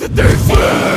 the